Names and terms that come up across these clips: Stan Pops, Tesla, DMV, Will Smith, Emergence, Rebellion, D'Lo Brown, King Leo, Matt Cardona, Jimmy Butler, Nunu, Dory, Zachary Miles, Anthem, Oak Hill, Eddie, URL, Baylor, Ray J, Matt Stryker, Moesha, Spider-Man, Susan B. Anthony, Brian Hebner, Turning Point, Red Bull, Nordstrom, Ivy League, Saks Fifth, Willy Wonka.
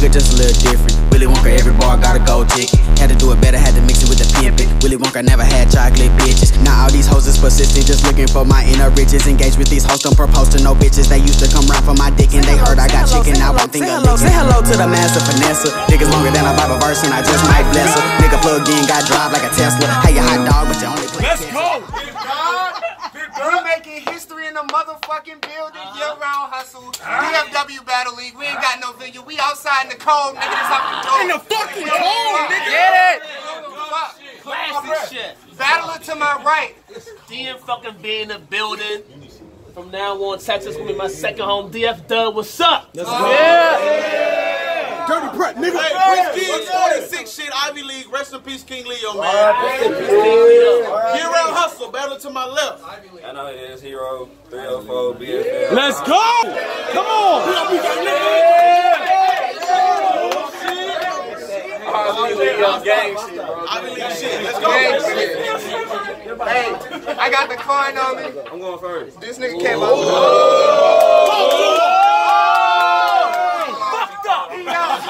nigga just a little different. Willy Wonka, every bar got a gold ticket. Had to do it better, had to mix it with the pimpin'. Willy Wonka never had chocolate bitches. Now all these hoes is persistent, just looking for my inner riches. Engaged with these hoes, don't propose to no bitches. They used to come round for my dick and they heard I got chicken. I won't think of lickin'. Say hello to the master finesse. Niggas longer than a Bible verse and I just might bless her. Nigga plugged in, got drive like a Tesla. Hey, you hot dog, but you only play. Let's go! We're making history in the motherfucking building. Year-round hustle. DFW Battle League. We ain't got no venue. We outside in the cold, nigga. This out the door. In the fucking cold, nigga. Get it? Classic shit. Battler to my right. DM fucking be in the building. From now on, Texas will be my second home. DFW, what's up? Let's go. Yeah. Dirty prep, nigga. Hey, Chris King's 46 shit. Ivy League. Rest in peace, King Leo, man. Rest in peace, King Leo. Year-round hustle. Battler to my left. I know it is. Hero, 304, BFL. Let's go. Come on. Gang shit. Let's go. Hey, I got the coin on me. I'm going first. This nigga came out. Fucked up. He out.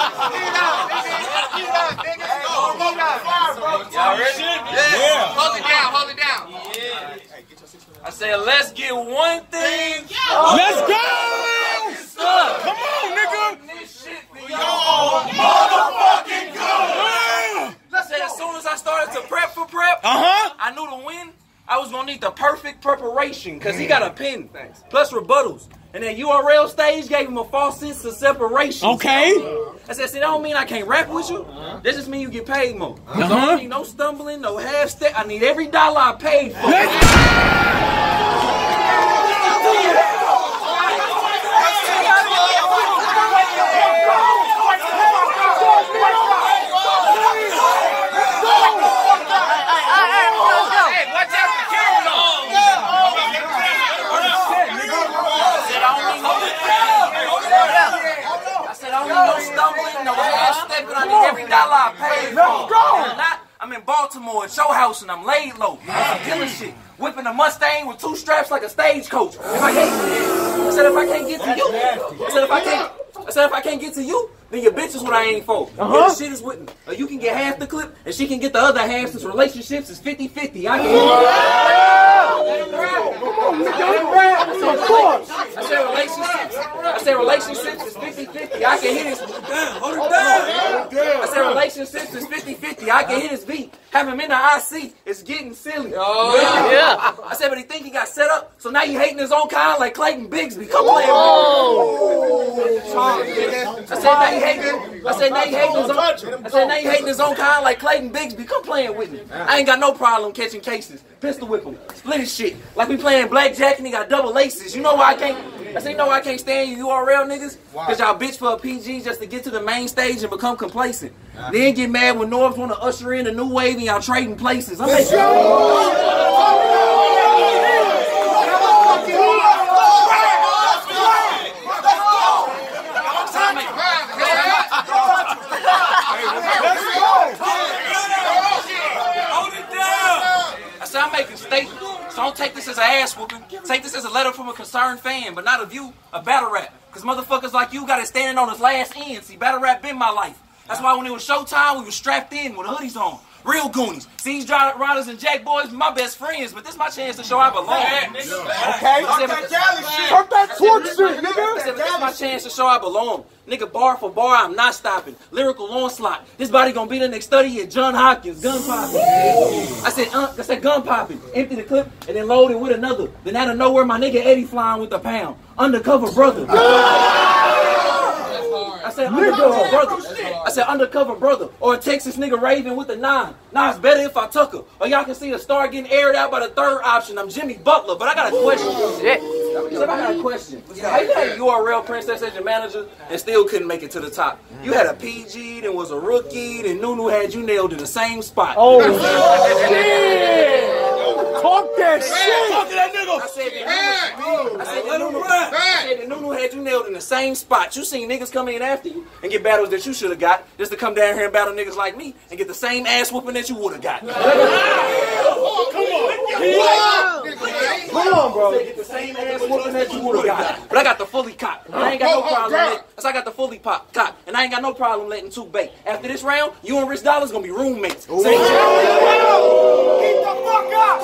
Y'all ready? Yeah. Hold it down. Yeah. I said, let's get one thing. Let's go. Come on, nigga. This shit, motherfucking go. Let's go. As soon as I started to prep for prep, I knew to win, I was going to need the perfect preparation because he got a pen, plus rebuttals. And that URL stage gave him a false sense of separation. Okay. I said, see, that don't mean I can't rap with you. That just mean you get paid more. So I don't need no stumbling, no half step. I need every dollar I paid for. Show house and I'm laid low. I'm killing shit. Whipping a Mustang with two straps like a stagecoach. I said if I can't get to you, then your bitch is what I ain't for. This shit is with me. You can get half the clip and she can get the other half since relationships is 50-50. I can hit his beat. Have him in the IC. It's getting silly. I said, but he think he got set up, so now he hating his own kind like Clayton Bigsby. Come play with him. I said now you hating his own kind like Clayton Bigsby. Come playing with me. I ain't got no problem catching cases. Pistol whip him. Split his shit. Like we playing blackjack and he got double aces. You know why I can't? I say, you know why I can't stand you URL niggas? Because y'all bitch for a PG just to get to the main stage and become complacent. Then get mad when Norbs want to usher in a new wave and y'all trading places. I'm like, so don't take this as an ass whooping. Take this as a letter from a concerned fan, but not of you, a battle rap. Because motherfuckers like you got it standing on his last end. See, battle rap been my life. That's why when it was showtime, we was strapped in with hoodies on. Real goonies. See, these riders and jack boys, my best friends, but this my chance to show I belong. This my chance to show I belong. Nigga, bar for bar, I'm not stopping. Lyrical onslaught. This body gonna be the next study at John Hopkins. Gun popping. I said gun popping. Empty the clip and then load it with another. Then out of nowhere, my nigga Eddie flying with a pound. Undercover brother. I said undercover brother. Or a Texas nigga raving with a 9. Nah, it's better if I tuck her. Or y'all can see the star getting aired out by the third option. I'm Jimmy Butler, but I got a question. How you had a URL princess as your manager and still couldn't make it to the top? You had a PG, then was a rookie, then Nunu had you nailed in the same spot. Oh, shit! Talk that shit! Talk to that nigga! I said that Nunu had you nailed in the same spot. You seen niggas come in after you and get battles that you should have got just to come down here and battle niggas like me and get the same ass whooping that you would have got. Come on! What? Come on, bro. Get the same ass whooping that you would have got. But I got the fully cop. I ain't got no problem. I got the fully pop cop, and I ain't got no problem letting two bait. After this round, you and Rich Dollar's gonna be roommates. Keep the fuck up.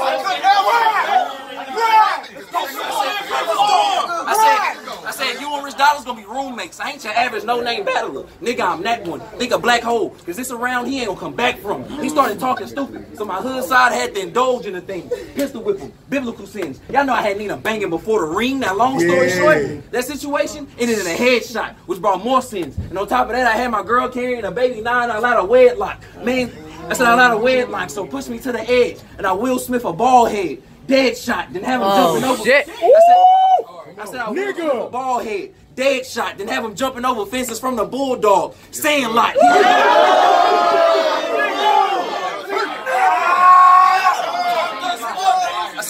I said you and Rich Dollar's gonna be roommates. I ain't your average no-name battler. Nigga, I'm that one. Nigga, black hole. Cause this around he ain't gonna come back from. He started talking stupid. So my hood side had to indulge in the thing. Pistol whipping, biblical sins. Y'all know I had Nina banging before the ring. Now long story short, that situation ended in a headshot, which brought more sins. And on top of that, I had my girl carrying a baby nine out of wedlock. Man, that's a lot of wedlock. So push me to the edge. And I Will Smith a ball head. Dead shot. Then have him jumping over. Shit. I said I Will Smith a ball head. Dead shot. Then have him jumping over fences from the Bulldog. Sandlot. I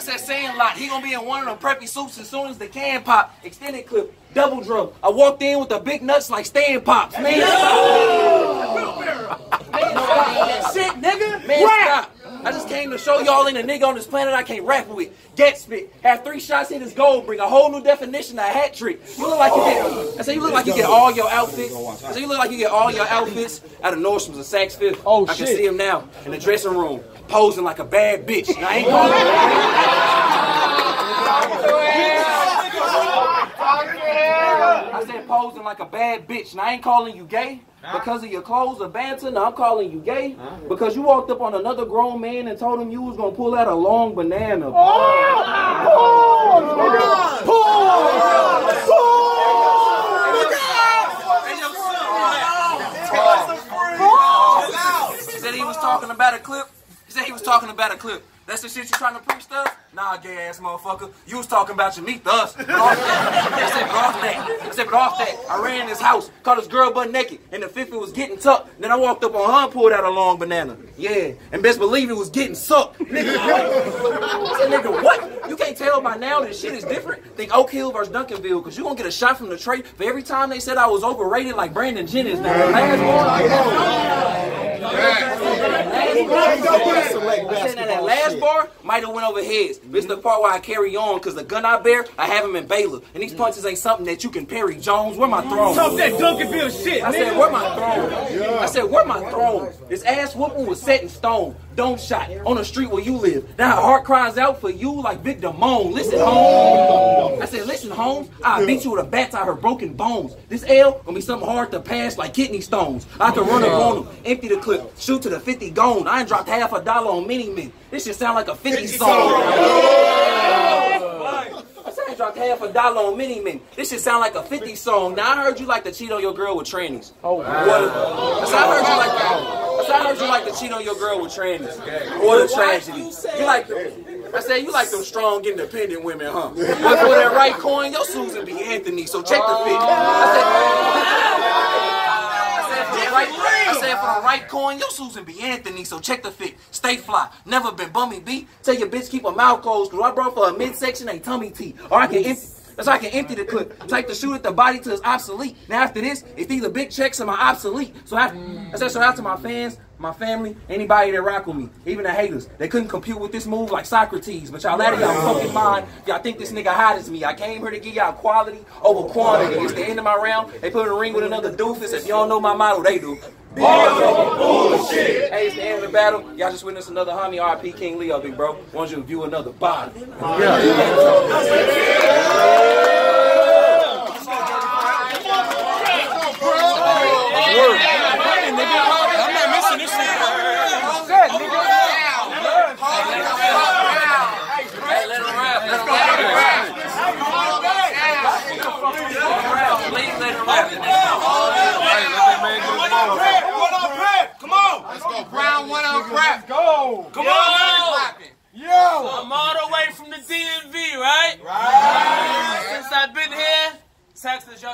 said Sandlot. He gonna be in one of them preppy suits as soon as the can pop. Extended clip. Double drum. I walked in with the big nuts like Stan Pops. Man, shit, nigga. Man, stop. I just came to show y'all ain't a nigga on this planet I can't rap with. Get spit. Have 3 shots hit his goal. Bring a whole new definition to a hat trick. You look like you get. I say you look like you get all your outfits. I say you look like you get all your outfits out of Nordstrom's and Saks Fifth. Oh shit. I can see him now in the dressing room posing like a bad bitch. And I ain't calling. I said posing like a bad bitch, and I ain't calling you gay because of your clothes or banter. No, I'm calling you gay because you walked up on another grown man and told him you was gonna pull out a long banana. Oh! He said he was talking about a clip. That's the shit you trying to preach to us? Nah, gay ass motherfucker. You was talking about your meat to us. But off that. I said, but off that. I ran in his house, caught his girl butt naked, and the fifth it was getting tucked. Then I walked up on her and pulled out a long banana. Yeah, and best believe it was getting sucked. Nigga, I said, nigga, what? You can't tell by now that shit is different. Think Oak Hill versus Duncanville, because you gonna get a shot from the tray for every time they said I was overrated like Brandon Jennings. Now, that last bar might have went over heads. But it's the part where I carry on, because the gun I bear, I have him in Baylor. And these punches ain't something that you can parry, Jones. Where my throne? Talk that Duncanville shit, I said, where my throne? Yeah. I said, where my throne? This ass whooping was set in stone. Dome shot on the street where you live. Now her heart cries out for you like Vic Damone. Listen, Holmes. I said, listen, Holmes, I beat you with a bat out her broken bones. This L gonna be something hard to pass like kidney stones. I can run up on him, empty the clip, shoot to the 50 gone. I ain't dropped half a dollar on Miniman. This shit sound like a 50 song. I dropped half a dollar on Miniman. This shit sound like a 50 song. Now I heard you like to cheat on your girl with trannies. Oh, wow. I heard you like to cheat on your girl with trannies. What a tragedy. I said you like them strong, independent women, huh? But for that right coin, your Susan B. Anthony. So check the fit. I said for the right coin, your Susan B. Anthony, so check the fit. Stay fly, never been bummy B. Tell your bitch keep her mouth closed, cause I brought for a midsection ain't tummy tea. Or I can empty. That's so I can empty the clip. Take the shoot at the body till it's obsolete. Now after this, it's either big checks or my obsolete. So after my fans, my family, anybody that rock with me, even the haters, they couldn't compute with this move like Socrates. But y'all out of y'all fucking mind. Y'all think this nigga hot as me. I came here to give y'all quality over quantity. It's the end of my round. They put in a ring with another doofus. If y'all know my motto, they do. Bullshit. Hey, it's the end of the battle. Y'all just witnessed another homie, R.I.P. King Leo, big bro. Want you to view another body.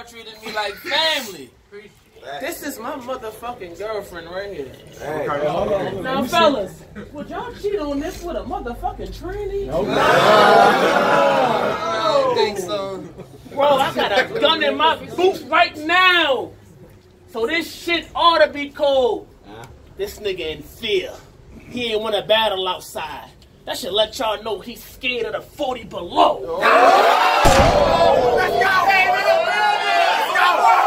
Treated me like family. This is my motherfucking girlfriend right here. Hey, now, fellas, would y'all cheat on this with a motherfucking tranny? Nope. No. I don't think so. Bro, I got a gun in my boot right now. So this shit ought to be cold. This nigga in fear. He ain't want to battle outside. That should let y'all know he's scared of the 40 below. Oh. Oh. Let's go! Hey, man. Let's go! Bro,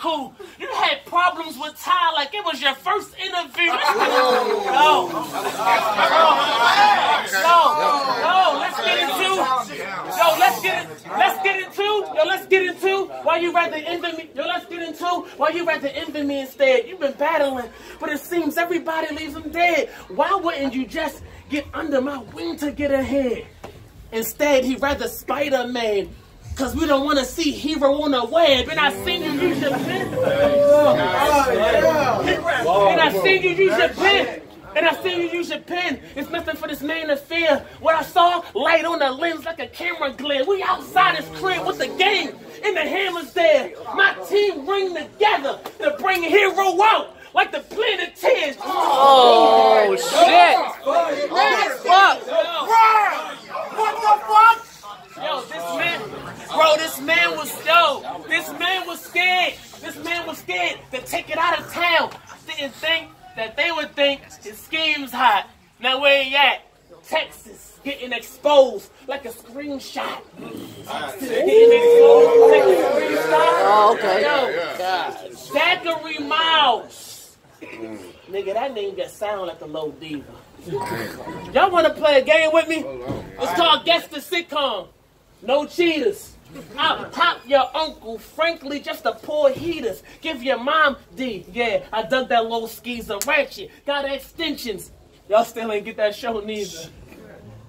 cool. You had problems with Ty like it was your first interview. Let's get into why you rather envy me instead. You've been battling, but it seems everybody leaves them dead. Why wouldn't you just get under my wing to get ahead? Instead, he'd rather Spider-Man, cause we don't want to see hero on a web. And I seen you use your pen. And I seen you use your pen. It's nothing for this man to fear. What I saw, light on the lens like a camera glare. We outside his crib with the game and the hammers there. My team ring together to bring hero out like the Planeteers. Oh shit! What the fuck? What the fuck? Yo, this man was scared. This man was scared to take it out of town. Didn't think that they would think his scheme's hot. Now where he at? Texas, getting exposed like a screenshot. Oh, okay. Yo, Zachary Miles. Nigga, that name just sound like a low diva. Y'all want to play a game with me? It's called Guess the Sitcom. No cheaters. I'll pop your uncle, frankly, just a poor heaters. Give your mom D. Yeah, I dug that low skeezer ratchet. Got extensions. Y'all still ain't get that show neither.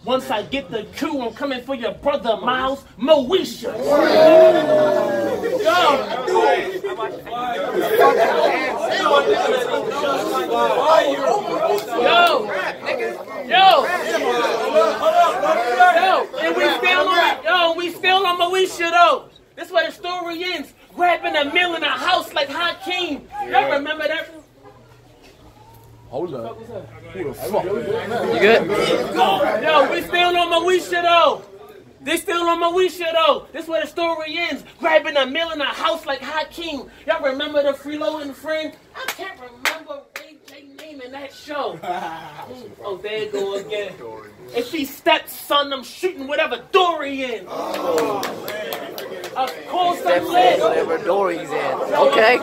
Once I get the coup, I'm coming for your brother, Miles. Moesha. Yo, and we still on Moesha though. That's where the story ends. Grabbing a meal in a house like Hakeem. Y'all remember that? Hold up. Who the fuck? You good? Yo, we still on Moesha though. They still on Moesha though. This where the story ends. Grabbing a meal in a house like Hakeem. Y'all remember the freeloading friend? I can't remember Ray J naming that show. Oh, there you go again. If he steps, son, I'm shooting whatever Dory in. Of course I'm lit. Whatever Dory's in. Okay.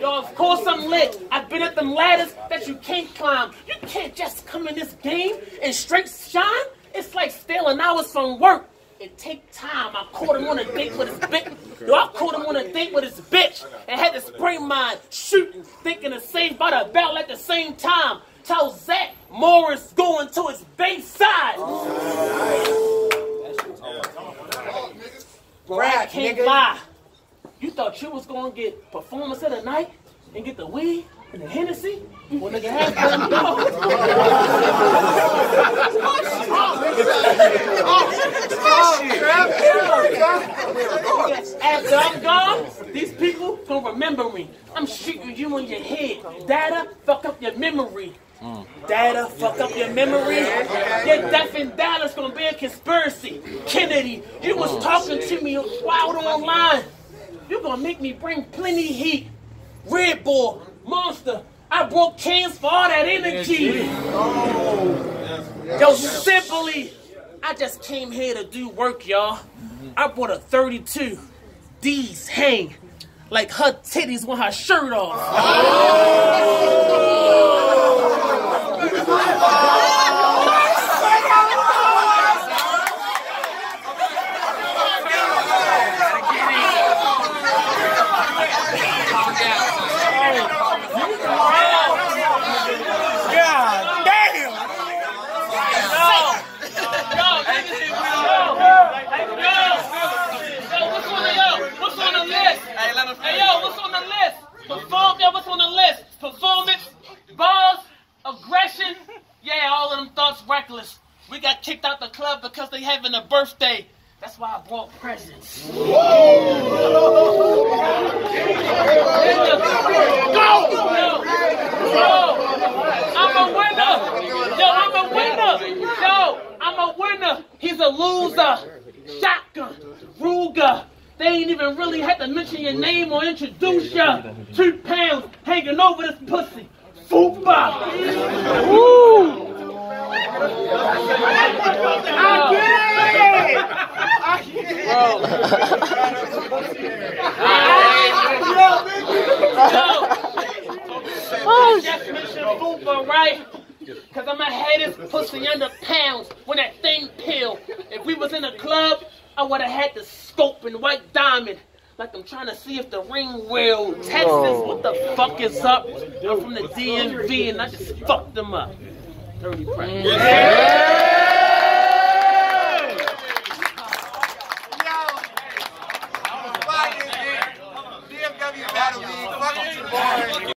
Yo, of course I'm lit. I've been at them ladders that you can't climb. You can't just come in this game and straight shine. It's like stealing hours from work. It take time. I caught him on a date with his bitch. Yo, I caught him on a date with his bitch and had to spring mine, shooting, thinking of Saved by the Bell at the same time. Tell Zach Morris going to his Bayside. Brad can't buy. You thought you was gonna get performance of the night and get the weed and the Hennessy? Well, nigga, have fun, dog. After I'm gone, these people gonna remember me. I'm shooting you in your head. Data, fuck up your memory. Data, fuck up your memory. Your death in Dallas gonna be a conspiracy. Kennedy, you was talking to me wild online. You're gonna make me bring plenty heat. Red Bull, Monster, I broke cans for all that energy. Yo, simply, I just came here to do work, y'all. I bought a 32. These hang like her titties with her shirt off. Performance, balls, aggression, yeah, all of them thoughts reckless. We got kicked out the club because they having a birthday. That's why I brought presents. Whoa! I'm a winner. He's a loser. Shotgun, Ruger. They ain't even really had to mention your name or introduce ya. 2 pounds hanging over this pussy. Fupa. Woo! I get it! I'ma have this pussy under pounds when that thing peeled. If we was in a club, I would've had the scope and white diamond. Like I'm trying to see if the ring will. Texas, what the fuck is up? I'm from the DMV and I just fucked them up. 30 practice. Yeah! Yo, DFW Battle League, fucking boring.